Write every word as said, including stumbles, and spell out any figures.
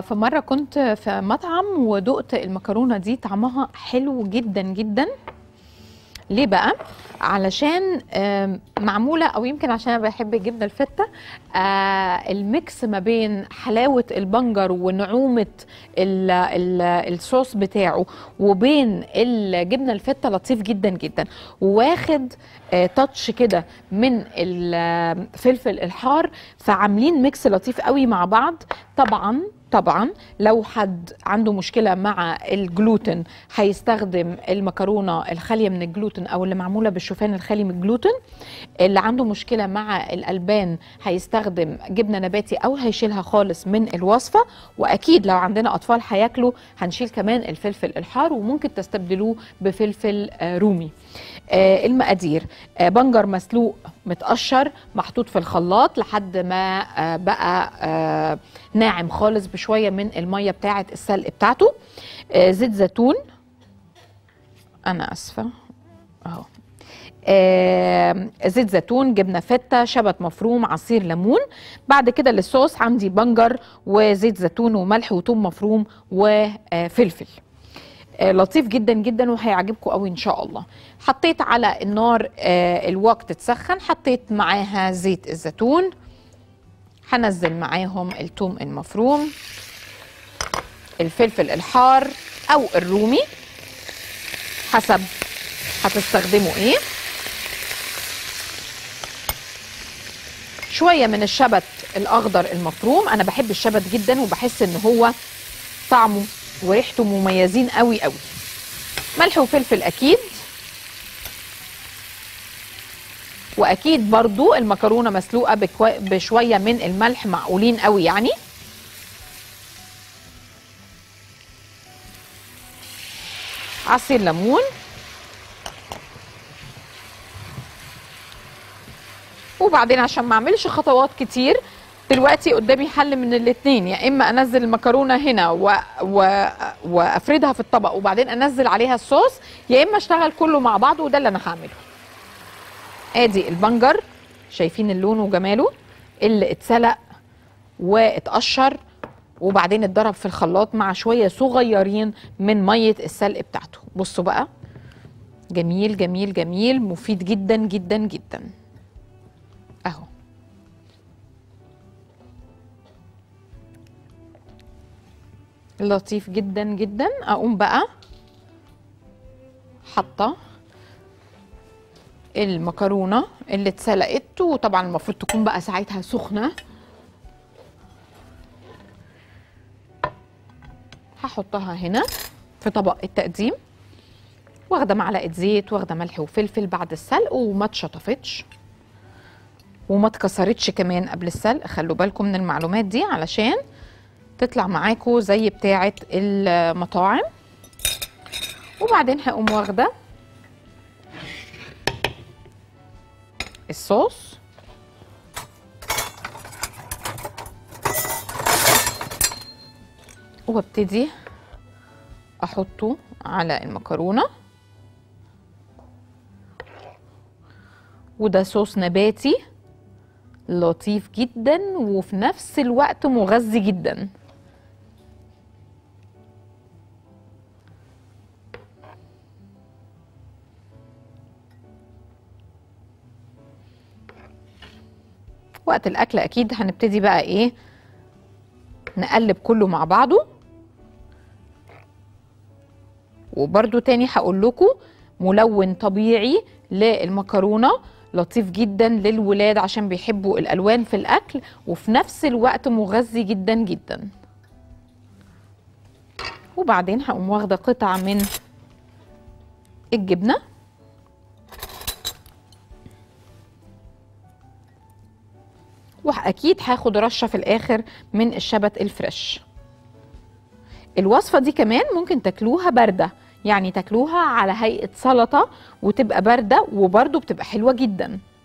في مرة كنت في مطعم ودقت المكرونة دي، طعمها حلو جدا جدا. ليه بقى؟ علشان معمولة، أو يمكن عشان أنا بحب الجبنة الفتة، الميكس ما بين حلاوة البنجر ونعومة ال ال الصوص بتاعه وبين الجبنة الفتة لطيف جدا جدا، واخد تاتش كده من الفلفل الحار، فعاملين ميكس لطيف قوي مع بعض. طبعا طبعا لو حد عنده مشكله مع الجلوتين هيستخدم المكرونه الخاليه من الجلوتين او اللي معموله بالشوفان الخالي من الجلوتين. اللي عنده مشكله مع الالبان هيستخدم جبنه نباتي او هيشيلها خالص من الوصفه. واكيد لو عندنا اطفال هياكلوا هنشيل كمان الفلفل الحار، وممكن تستبدلوه بفلفل رومي. المقادير: بنجر مسلوق متقشر محطوط في الخلاط لحد ما بقى ناعم خالص بشويه من الميه بتاعه السلق بتاعته. زيت زيتون، انا اسفه اهو، زيت زيتون، جبنه فته، شبت مفروم، عصير ليمون. بعد كده للصوص عندي بنجر وزيت زيتون وملح وثوم مفروم وفلفل. لطيف جدا جدا وهيعجبكم قوي ان شاء الله. حطيت على النار الوك تتسخن، حطيت معاها زيت الزيتون، هنزل معاهم الثوم المفروم، الفلفل الحار او الرومي حسب هتستخدموا ايه، شويه من الشبت الاخضر المفروم. انا بحب الشبت جدا وبحس ان هو طعمه وريحته مميزين قوي قوي. ملح وفلفل اكيد، واكيد برضو المكرونه مسلوقه بشويه من الملح، معقولين قوي يعني. عصير ليمون، وبعدين عشان ما اعملش خطوات كتير دلوقتي قدامي حل من الاثنين، يا اما انزل المكرونه هنا و... و... وافردها في الطبق وبعدين انزل عليها الصوص، يا اما اشتغل كله مع بعض، وده اللي انا هعمله. ادي البنجر، شايفين اللون وجماله اللي اتسلق واتقشر وبعدين اتضرب في الخلاط مع شويه صغيرين من ميه السلق بتاعته. بصوا بقى، جميل جميل جميل، مفيد جدا جدا جدا اهو. لطيف جدا جدا. اقوم بقى حاطه المكرونه اللي اتسلقت، وطبعا المفروض تكون بقى ساعتها سخنه، هحطها هنا في طبق التقديم، واخده معلقه زيت، واخده ملح وفلفل بعد السلق، وما اتشطفتش وما اتكسرتش كمان قبل السلق. خلوا بالكم من المعلومات دي علشان تطلع معاكم زي بتاعه المطاعم. وبعدين هقوم واخده الصوص وابتدي احطه على المكرونه. وده صوص نباتي لطيف جدا وفي نفس الوقت مغذي جدا. وقت الاكل اكيد هنبتدي بقى ايه، نقلب كله مع بعضه. وبرده تاني هقول لكم ملون طبيعي للمكرونه لطيف جدا للولاد عشان بيحبوا الالوان في الاكل، وفي نفس الوقت مغذي جدا جدا. وبعدين هقوم واخده قطعه من الجبنه واكيد هاخد رشه في الاخر من الشبت الفريش. الوصفه دي كمان ممكن تاكلوها بارده، يعني تاكلوها على هيئه سلطه وتبقى بارده وبرده بتبقى حلوه جدا.